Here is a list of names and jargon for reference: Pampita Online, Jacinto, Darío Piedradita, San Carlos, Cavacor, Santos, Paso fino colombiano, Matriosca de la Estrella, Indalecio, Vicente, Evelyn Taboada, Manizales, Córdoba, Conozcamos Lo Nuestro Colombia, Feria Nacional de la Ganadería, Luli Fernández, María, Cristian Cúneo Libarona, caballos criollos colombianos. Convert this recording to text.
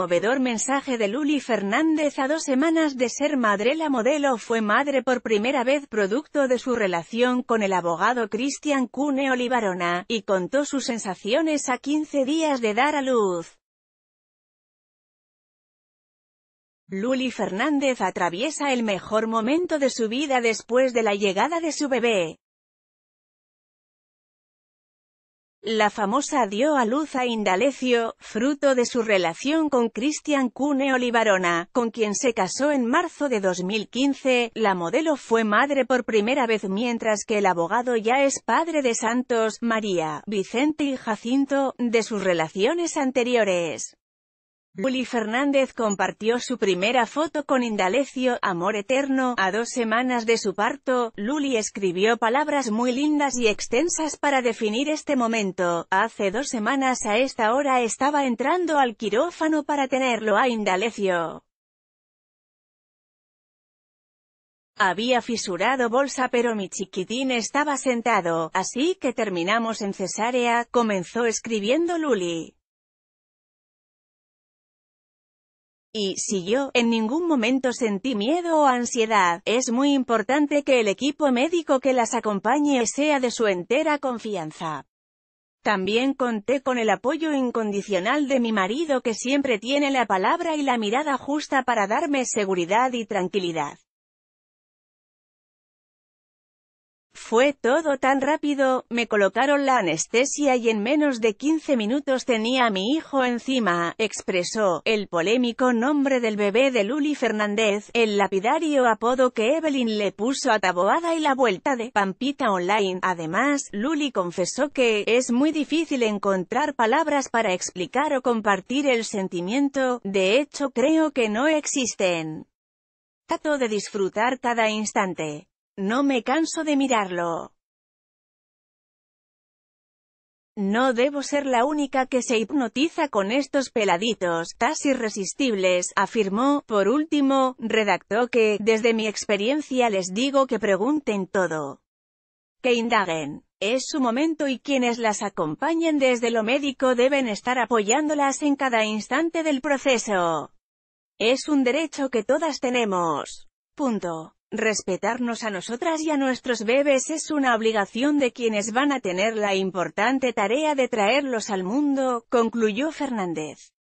conmovedor mensaje de Luli Fernández a 2 semanas de ser madre. La modelo fue madre por primera vez producto de su relación con el abogado Cristian Cúneo Libarona, y contó sus sensaciones a 15 días de dar a luz. Luli Fernández atraviesa el mejor momento de su vida después de la llegada de su bebé. La famosa dio a luz a Indalecio, fruto de su relación con Cristian Cúneo Libarona, con quien se casó en marzo de 2015. La modelo fue madre por primera vez mientras que el abogado ya es padre de Santos, María, Vicente y Jacinto, de sus relaciones anteriores. Luli Fernández compartió su primera foto con Indalecio, amor eterno. A 2 semanas de su parto, Luli escribió palabras muy lindas y extensas para definir este momento. Hace 2 semanas a esta hora estaba entrando al quirófano para tenerlo a Indalecio. Había fisurado bolsa pero mi chiquitín estaba sentado, así que terminamos en cesárea, comenzó escribiendo Luli. Y siguió, en ningún momento sentí miedo o ansiedad. Es muy importante que el equipo médico que las acompañe sea de su entera confianza. También conté con el apoyo incondicional de mi marido, que siempre tiene la palabra y la mirada justa para darme seguridad y tranquilidad. Fue todo tan rápido, me colocaron la anestesia y en menos de 15 minutos tenía a mi hijo encima, expresó. El polémico nombre del bebé de Luli Fernández, el lapidario apodo que Evelyn le puso a Taboada y la vuelta de Pampita Online. Además, Luli confesó que es muy difícil encontrar palabras para explicar o compartir el sentimiento, de hecho creo que no existen. Trato de disfrutar cada instante. No me canso de mirarlo. No debo ser la única que se hipnotiza con estos peladitos, tas irresistibles, afirmó. Por último, redactó que, desde mi experiencia les digo que pregunten todo. Que indaguen. Es su momento y quienes las acompañen desde lo médico deben estar apoyándolas en cada instante del proceso. Es un derecho que todas tenemos. Punto. Respetarnos a nosotras y a nuestros bebés es una obligación de quienes van a tener la importante tarea de traerlos al mundo, concluyó Fernández.